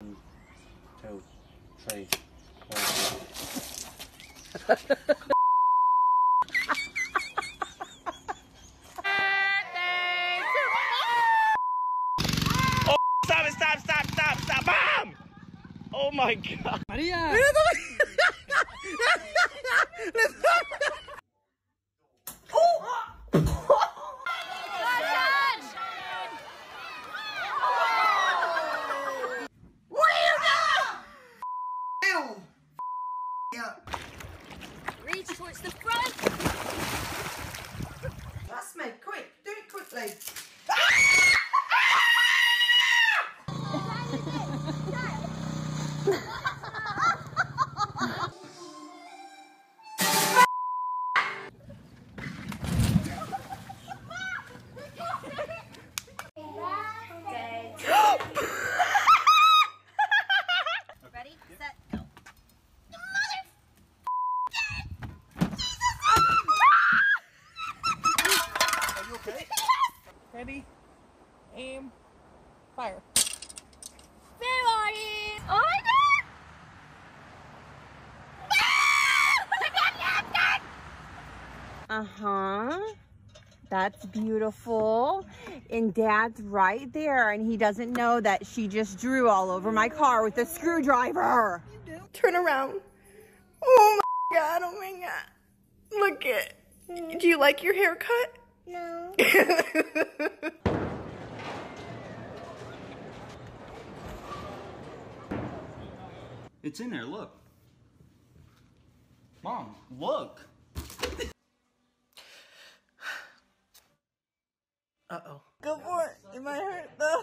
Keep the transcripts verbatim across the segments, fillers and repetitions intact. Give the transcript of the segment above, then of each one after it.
Two, three, four. Oh, stop, stop, stop, stop, stop, BAM! Oh my god. Maria! Towards the front. That's me, quick, do it quickly. Ready, set, go. Ready, aim, fire. Fair audience! Oh my god! Uh-huh. That's beautiful. And Dad's right there, and he doesn't know that she just drew all over my car with a screwdriver. You do. Turn around. Oh my god, oh my god. Look it. Do you like your haircut? No. It's in there, look. Mom, look. Uh-oh. Go for it. It might hurt though.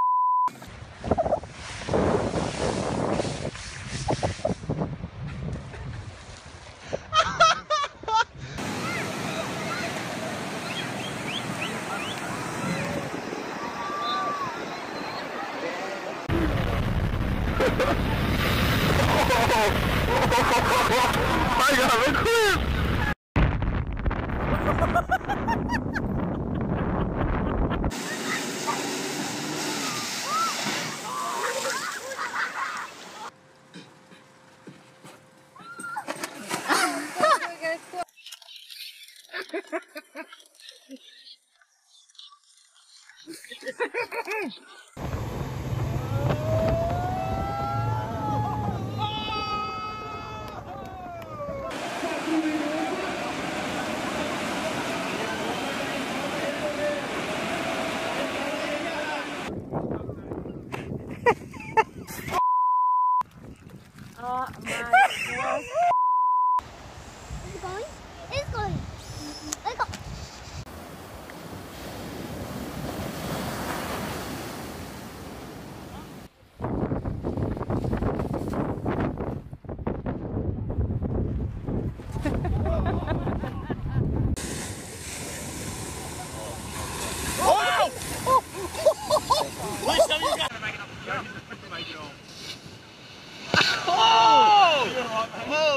a clip! Oh my god. It's going. It's going. Let's go. Oh! Oh! Let's go, you guys. Oh! Oh!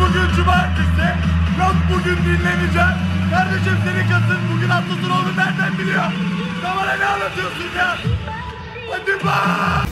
Bugün cumartesi, yok bugün dinleneceğim. Kardeşim seni kasın, bugün atlasın oğlum nereden biliyor? Bana ne anlatıyorsun ya? Hadi bak!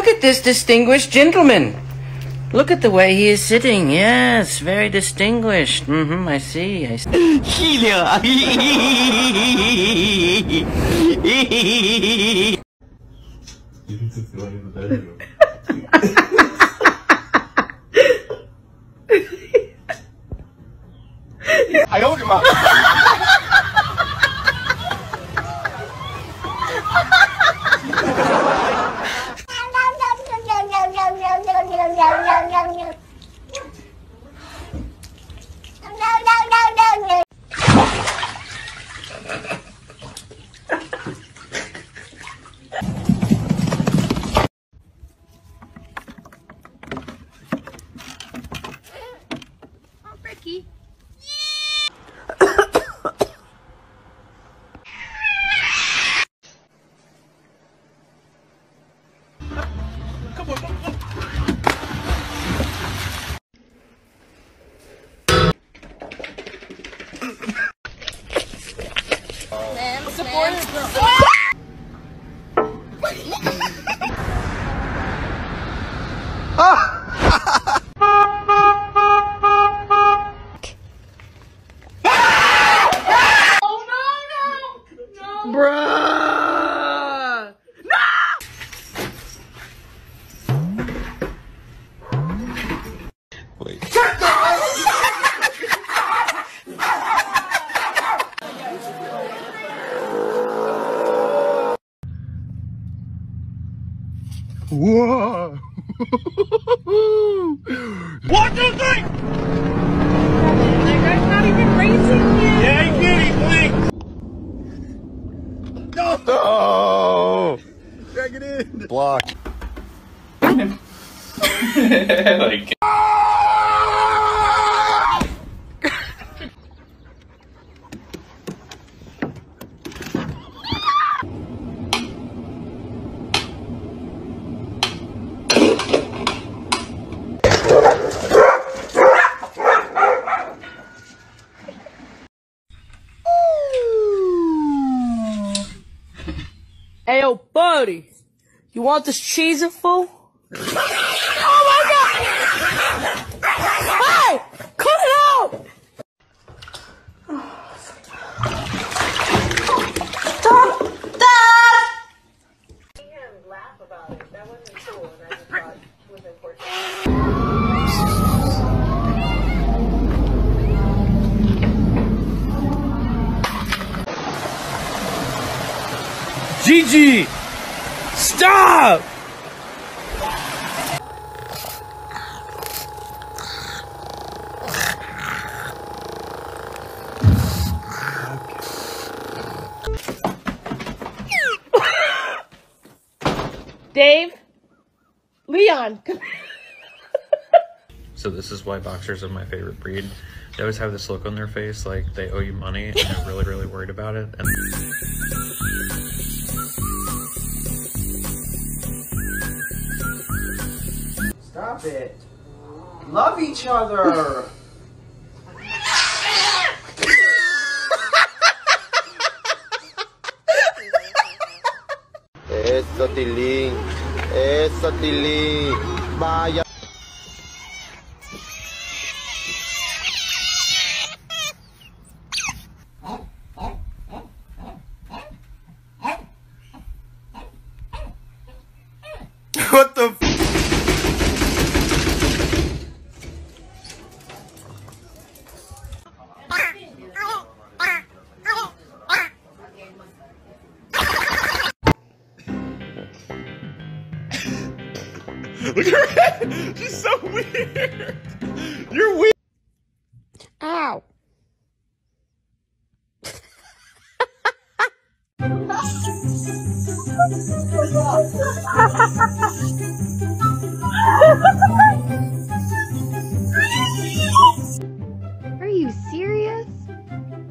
Look at this distinguished gentleman. Look at the way he is sitting. Yes, very distinguished. Mm-hmm, I see, I see. I don't know. Ricky. Bruh! No! Wait. Whoa! What do you think? That guy's not even racing you! Yeah, he did, he blinked! Oh! Drag it in! Block. Like... Hey, yo, buddy, you want this cheese and fool? Oh my God! Hey, cut it out! Stop! Stop! You can't laugh about it. That wasn't cool, and I just thought it was important. Gigi! Stop! Dave, Leon, come here. So this is why boxers are my favorite breed. They always have this look on their face like they owe you money and they're really, really worried about it. And stop it. Love each other. Eso tilín. Eso tilín. Vaya. What the f- Look at her head! She's so weird! You're weird! Ow! Are you serious?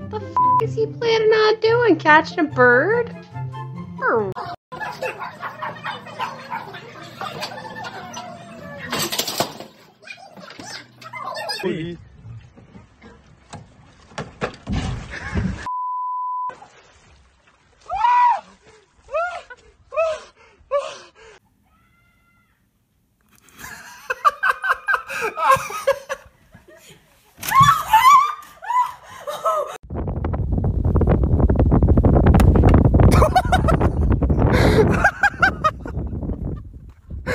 The f is he planning on doing? Catching a bird? Or Hey.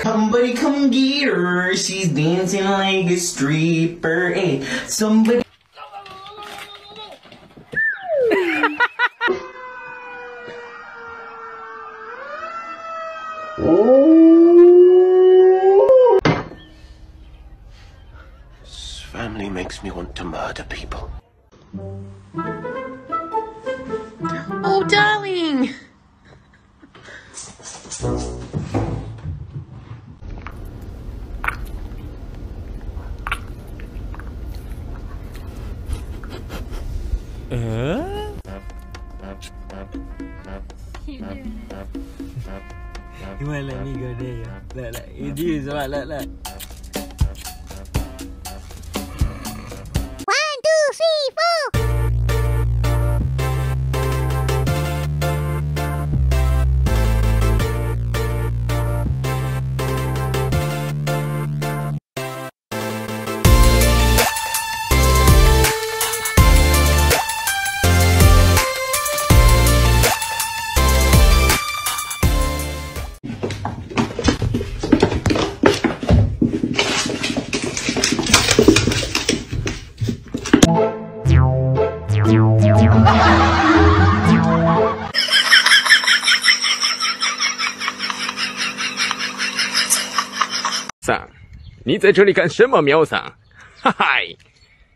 Somebody come get her, she's dancing like a stripper, and somebody This family makes me want to murder people. Oh, darling! Uh? Keep doing it. You wanna let me go there, yo? Look, look, you do this, alright, look, look. One, two, three, four! Sam, 你在这里干什么，喵桑？哈哈，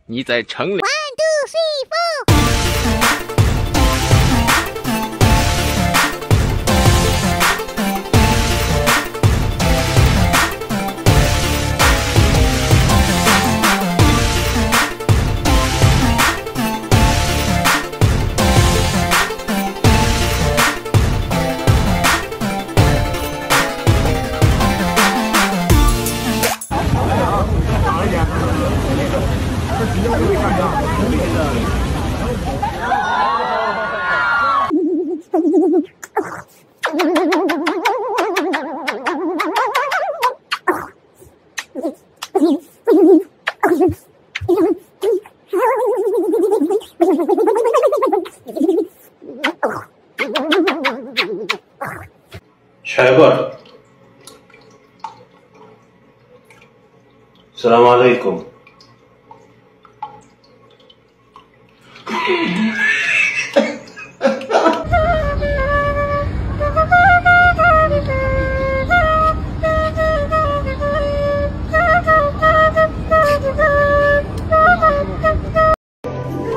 你在城里。one, two, three, four. Shaibar. Assalamu alaikum.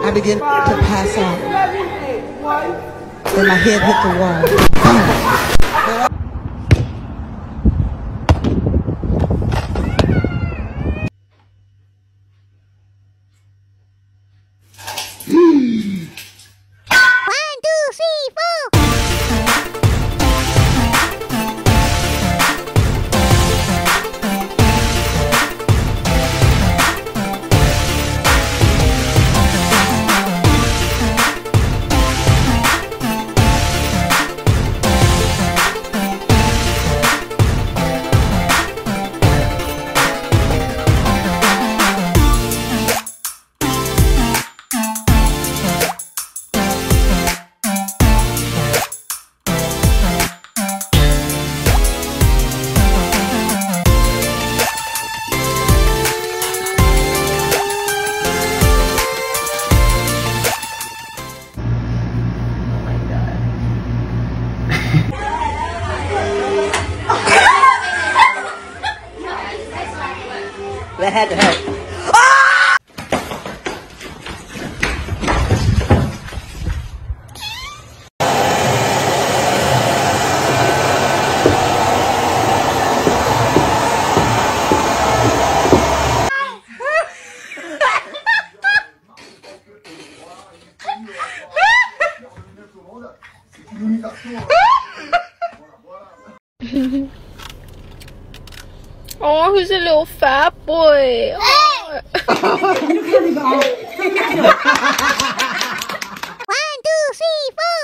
I begin to pass out. Then my head hit the wall. Mm. one, two, three, four. That had to hurt. Ah! Oh, he's a little fat boy. Oh. one, two, three, four.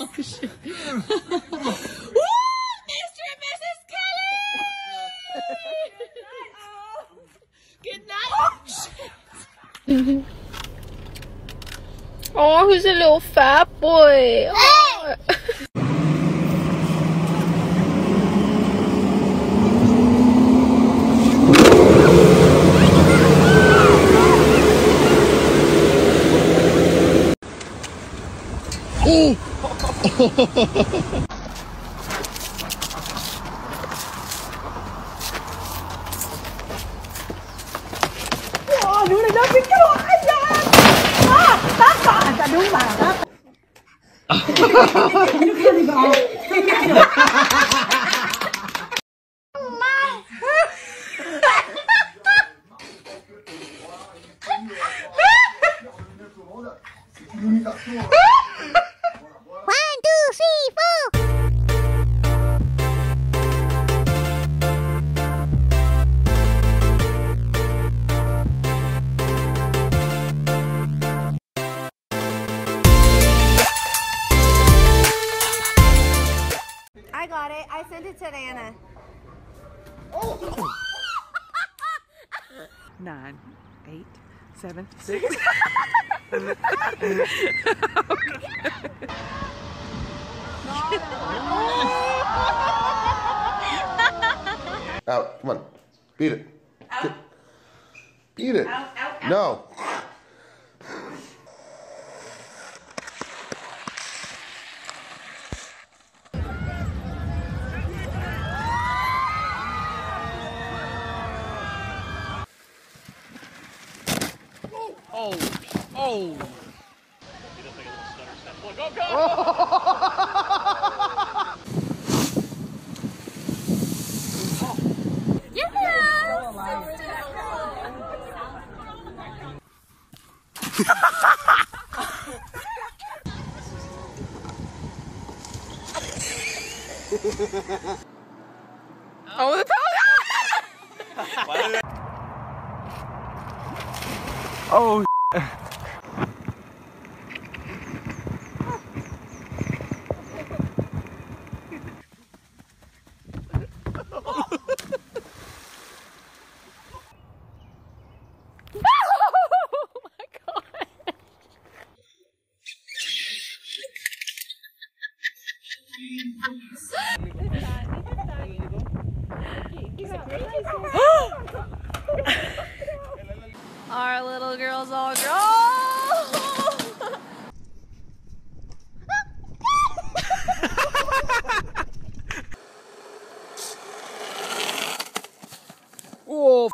Oh, shit. Woo! Mister and Missus Kelly! Good night. Oh, shit. Oh, he's a little fat boy. Oh. Oh! I sent it to Anna. Oh. Nine, eight, seven, six. Okay. Out, come on. Beat it. Out. Beat it. Out, out, out. No. Oh, oh! He does like a little stutter step. Look, oh god! Oh. Yes! Oh, the power! Oh, our little girl's all grown. Oh!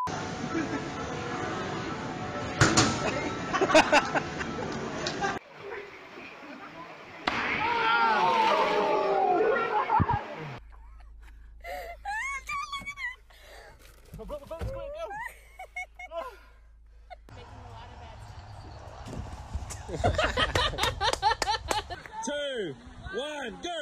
Oh, two, one, go!